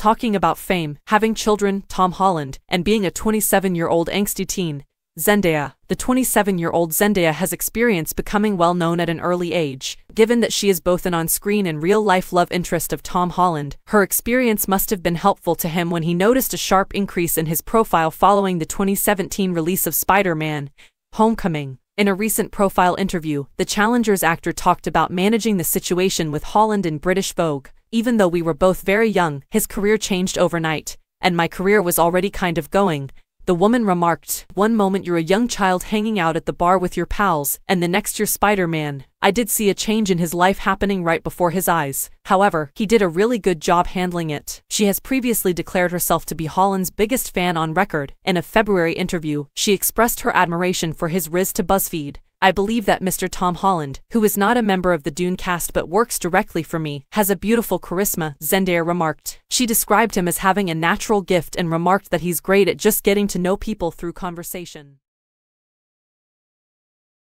talking about fame, having children, Tom Holland, and being a 27-year-old angsty teen, Zendaya. The 27-year-old Zendaya has experienced becoming well-known at an early age. Given that she is both an on-screen and real-life love interest of Tom Holland, her experience must have been helpful to him when he noticed a sharp increase in his profile following the 2017 release of Spider-Man: Homecoming. In a recent profile interview, the Challengers actor talked about managing the situation with Holland in British Vogue. Even though we were both very young, his career changed overnight, and my career was already kind of going. The woman remarked, "One moment you're a young child hanging out at the bar with your pals, and the next you're Spider-Man." I did see a change in his life happening right before his eyes. However, he did a really good job handling it. She has previously declared herself to be Holland's biggest fan on record. In a February interview, she expressed her admiration for his rise to BuzzFeed. I believe that Mr. Tom Holland, who is not a member of the Dune cast but works directly for me, has a beautiful charisma, Zendaya remarked. She described him as having a natural gift and remarked that he's great at just getting to know people through conversation.